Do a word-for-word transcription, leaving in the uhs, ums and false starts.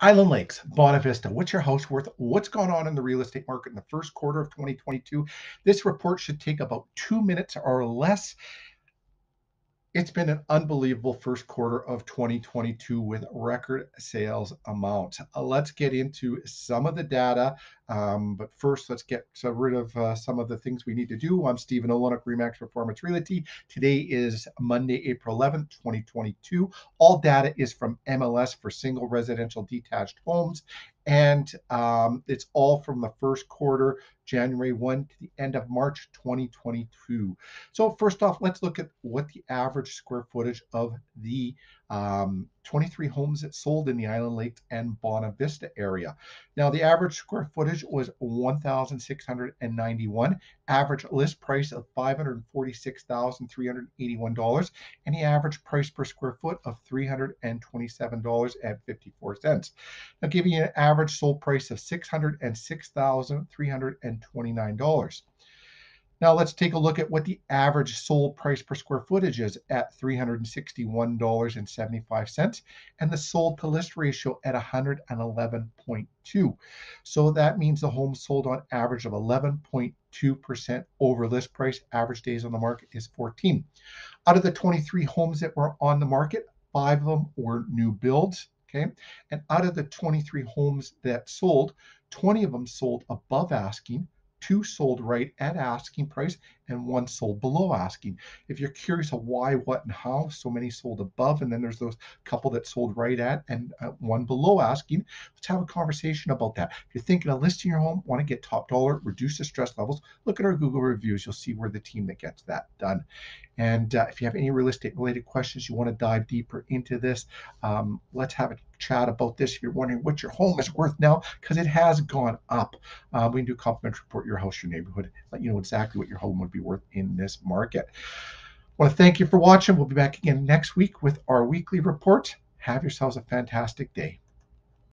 Island Lakes, Bonavista, what's your house worth? What's gone on in the real estate market in the first quarter of twenty twenty-two? This report should take about two minutes or less. It's been an unbelievable first quarter of twenty twenty-two with record sales amounts. Uh, let's get into some of the data, um, but first let's get rid of uh, some of the things we need to do. I'm Stephen Olyniuk, Re/Max Performance Realty. Today is Monday, April eleventh, twenty twenty-two. All data is from M L S for single residential detached homes, and um, it's all from the first quarter, January first to the end of March twenty twenty-two. So first off, let's look at what the average square footage of the um, twenty-three homes that sold in the Island Lakes and Bonavista area. Now, the average square footage was one thousand six hundred ninety-one, average list price of five hundred forty-six thousand three hundred eighty-one dollars, and the average price per square foot of three hundred twenty-seven dollars and fifty-four cents. Now, giving you an average sold price of six hundred six thousand three hundred twenty-nine dollars. Now let's take a look at what the average sold price per square footage is at three hundred sixty-one dollars and seventy-five cents, and the sold to list ratio at one hundred eleven point two. So that means the home sold on average of eleven point two percent over list price. Average days on the market is fourteen. Out of the twenty-three homes that were on the market, five of them were new builds. Okay. And out of the twenty-three homes that sold, twenty of them sold above asking, two sold right at asking price, and one sold below asking. If you're curious of why, what, and how, so many sold above, and then there's those couple that sold right at and uh, one below asking, let's have a conversation about that. If you're thinking of listing your home, want to get top dollar, reduce the stress levels, look at our Google reviews. You'll see we're the team that gets that done. And uh, if you have any real estate related questions, you want to dive deeper into this, um, let's have a chat about this. If you're wondering what your home is worth now, because it has gone up, uh, we can do a complimentary report, your house, your neighborhood, let you know exactly what your home would be worth in this market. I want to thank you for watching. We'll be back again next week with our weekly report. Have yourselves a fantastic day.